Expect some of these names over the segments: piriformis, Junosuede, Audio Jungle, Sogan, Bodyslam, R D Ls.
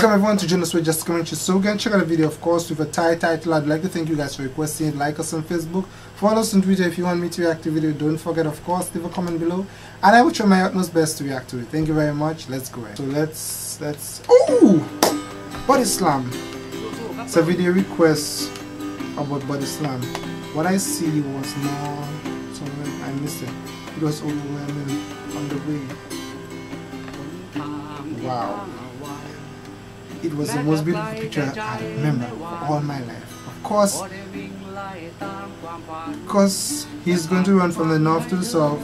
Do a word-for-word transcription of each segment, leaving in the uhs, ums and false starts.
Welcome everyone to Junosuede, just coming to Sogan. Check out the video, of course, with a tight title. I'd like to thank you guys for requesting it. Like us on Facebook, follow us on Twitter if you want me to react to the video. Don't forget, of course, leave a comment below, and I will try my utmost best to react to it. Thank you very much. Let's go ahead. So let's let's. Oh, Bodyslam. It's a video request about Bodyslam. What I see was more. Something I missed it. It was overwhelming on the way. Wow. It was the most beautiful picture I remember for all my life. Of course, because he's going to run from the north to the south,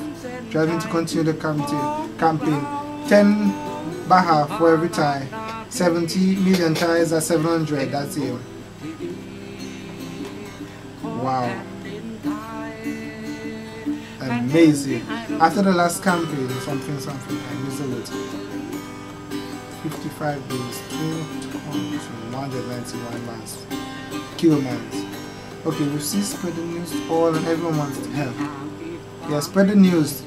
driving to continue the campaign. ten baha for every tie. seventy million ties at seven hundred, that's him. Wow. Amazing. After the last campaign, something, something, I missed a little. fifty-five days, two hundred ninety-one miles, kilometers. Okay, we see spread the news all and everyone wants to help. Yeah, spread the news.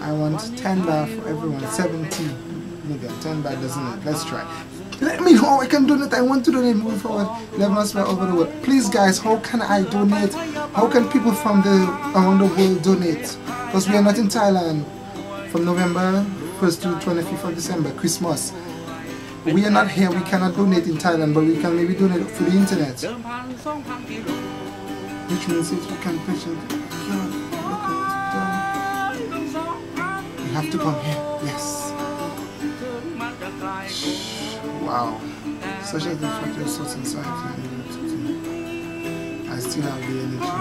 I want ten bar for everyone, seventy million. ten bar doesn't it? Let's try. Let me know, I can donate, I want to donate, move forward. eleven us all over the world. Please guys, how can I donate? How can people from the around the world donate? Because we are not in Thailand. From November first to twenty-fifth of December, Christmas. We are not here, we cannot donate in Thailand, but we can maybe donate through the internet. Which means if you can patient, you have to come here, yes. Wow. Such as the fact your thoughts inside. I still have the energy.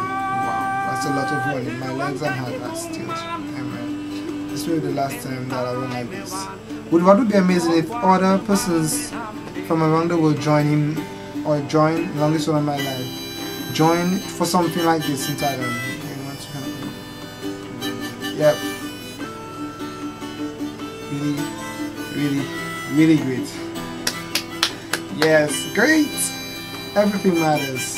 Wow, that's a lot of running. My legs and heart are still. Amen. This will be the last time that I run like this. Would what would be amazing if other persons from around the world join him or join longest one of my life. Join for something like this in Thailand. Yep. Really, really, really great. Yes, great. Everything matters.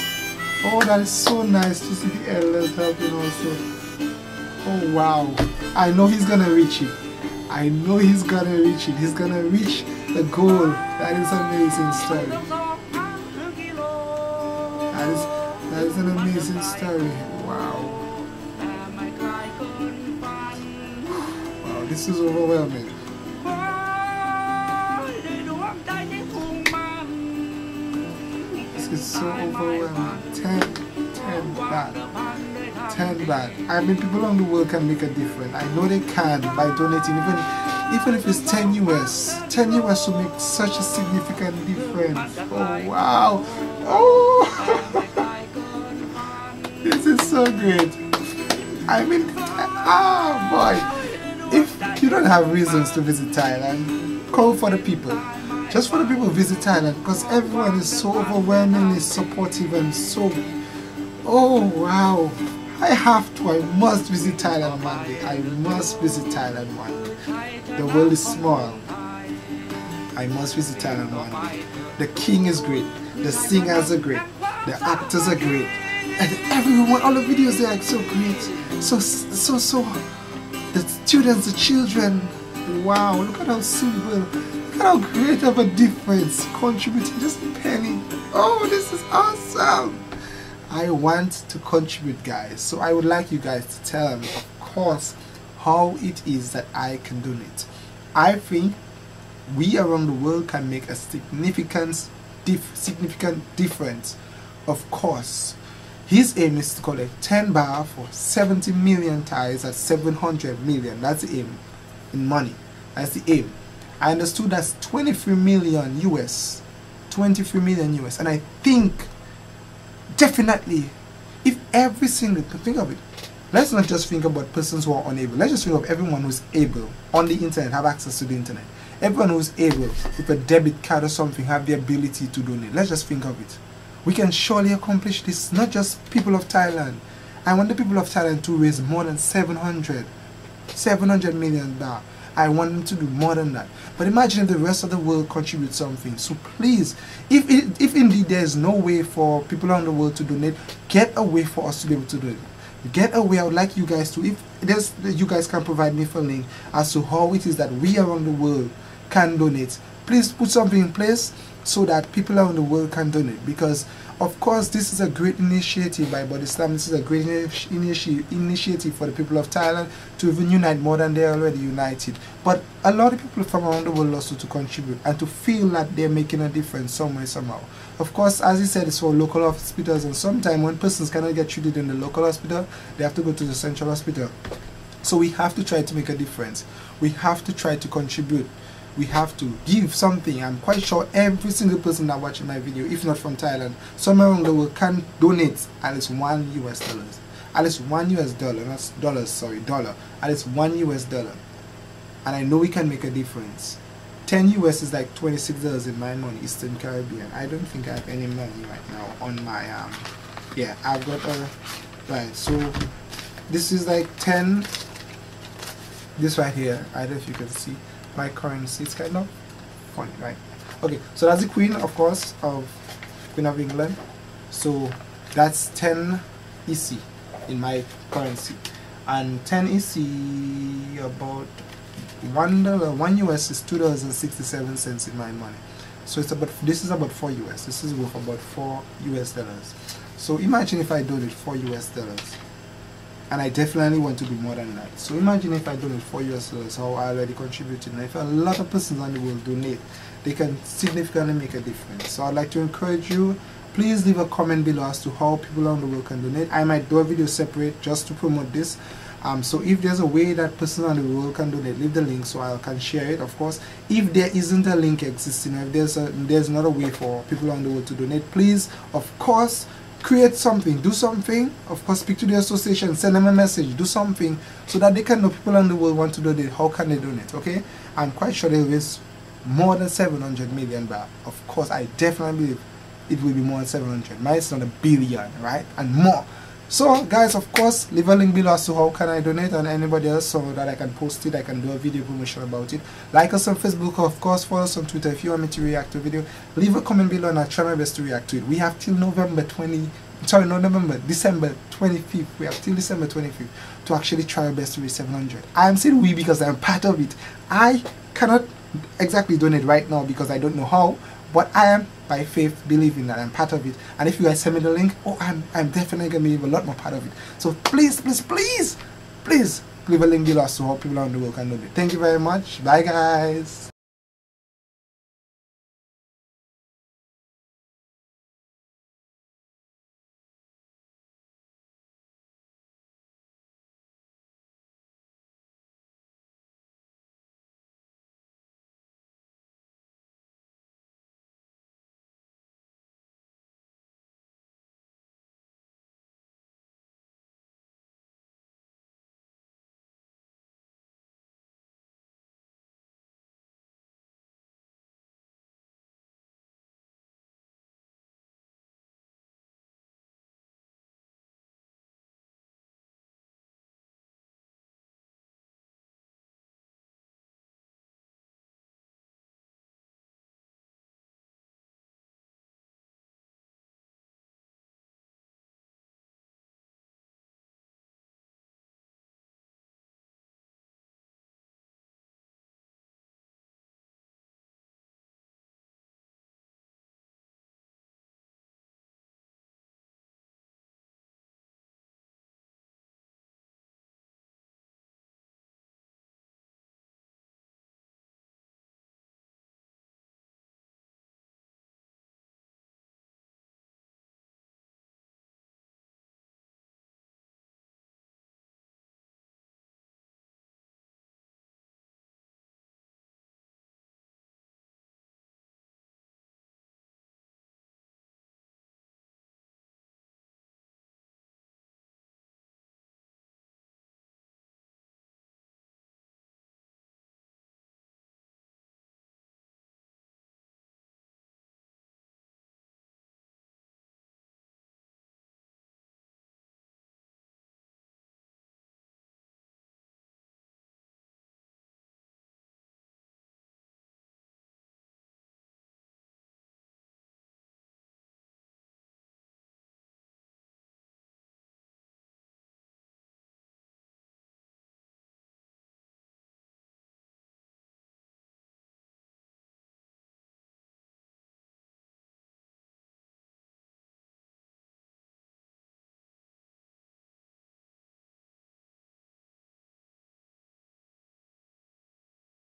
Oh, that is so nice to see the elders helping also. Oh wow. I know he's gonna reach it. I know he's gonna reach it. He's gonna reach the goal. That is an amazing story. That is that is an amazing story. Wow. Wow, this is overwhelming. This is so overwhelming. Ten, ten bad. ten bad. I mean, people around the world can make a difference. I know they can by donating, even even if it's ten U S. ten U S will make such a significant difference. Oh wow! Oh, this is so great. I mean, ah oh, boy, if you don't have reasons to visit Thailand, call for the people. Just for the people, visit Thailand, because everyone is so overwhelmingly supportive and so. Oh wow. I have to, I must visit Thailand one day. I must visit Thailand one day. The world is small. I must visit Thailand one day. The king is great. The singers are great. The actors are great. And everyone, all the videos, they are like so great. So, so, so. The students, the children. Wow, look at how simple. Look at how great of a difference. Contributing just a penny. Oh, this is awesome. I want to contribute, guys, so I would like you guys to tell me, of course, how it is that I can donate. I think we around the world can make a significant dif significant difference. Of course, his aim is to collect ten baht for seventy million Thais at seven hundred million. That's the aim in money. That's the aim. I understood that's twenty-three million U S, twenty-three million U S, and I think definitely, if every single, think of it, let's not just think about persons who are unable, let's just think of everyone who's able on the internet, have access to the internet. Everyone who's able, with a debit card or something, have the ability to donate. Let's just think of it. We can surely accomplish this, not just people of Thailand. I want the people of Thailand to raise more than seven hundred million baht. I want them to do more than that. But imagine if the rest of the world contributes something. So please, if it, if indeed there is no way for people around the world to donate, get a way for us to be able to do it. Get a way. I would like you guys to, if there's, you guys can provide me for a link as to how it is that we around the world can donate. please put something in place so that people around the world can donate, because of course this is a great initiative by Bodyslam. This is a great initi initiative for the people of Thailand to even unite more than they're already united. But a lot of people from around the world also to contribute and to feel that they're making a difference somewhere, somehow. Of course, as he said, it's for local hospitals, and sometimes when persons cannot get treated in the local hospital, they have to go to the central hospital. So we have to try to make a difference. We have to try to contribute. We have to give something. I'm quite sure every single person that watching my video, if not from Thailand, somewhere around the world can donate at least one U S dollars, at least one U S dollar, not dollars, sorry, dollar, at least one U S dollar. And I know we can make a difference. ten U S is like twenty-six dollars in my money, Eastern Caribbean. I don't think I have any money right now on my um. Yeah, I've got a right. So this is like ten. This right here, I don't know if you can see. My currency, it's kind of funny, right? Okay, so that's the Queen, of course, of Queen of England. So that's ten E C in my currency, and ten E C about one dollar, one U S is two dollars and sixty-seven cents in my money. So it's about, this is about four U S. This is worth about four U S dollars. So imagine if I donate four U S dollars. And I definitely want to do more than that. So imagine if I donate four U S dollars, how I already contributed. And if a lot of persons on the world donate, they can significantly make a difference. So I'd like to encourage you, please leave a comment below as to how people around the world can donate. I might do a video separate just to promote this. Um, so if there's a way that person on the world can donate, leave the link so I can share it. Of course, if there isn't a link existing, if there's, a, there's not a way for people around the world to donate, please, of course, create something, do something. Of course, speak to the association, send them a message, do something so that they can know people in the world want to donate. How can they donate? Okay, I'm quite sure they raise more than seven hundred million baht. Of course, I definitely believe it will be more than seven hundred. Mine is not a billion, right? And more. So guys, of course, leave a link below as to how can I donate, and anybody else, so that I can post it, I can do a video promotion about it. Like us on Facebook, of course, follow us on Twitter if you want me to react to a video. Leave a comment below and I'll try my best to react to it. We have till November twentieth, sorry, not November, December twenty-fifth. We have till December twenty-fifth to actually try our best to reach seven hundred. I am saying we because I am part of it. I cannot exactly donate right now because I don't know how, but I am by faith believing that I'm part of it. And if you guys send me the link, oh, I'm, I'm definitely going to be a lot more part of it. So please, please, please, please leave a link below so all people around the world can know it. Thank you very much. Bye, guys.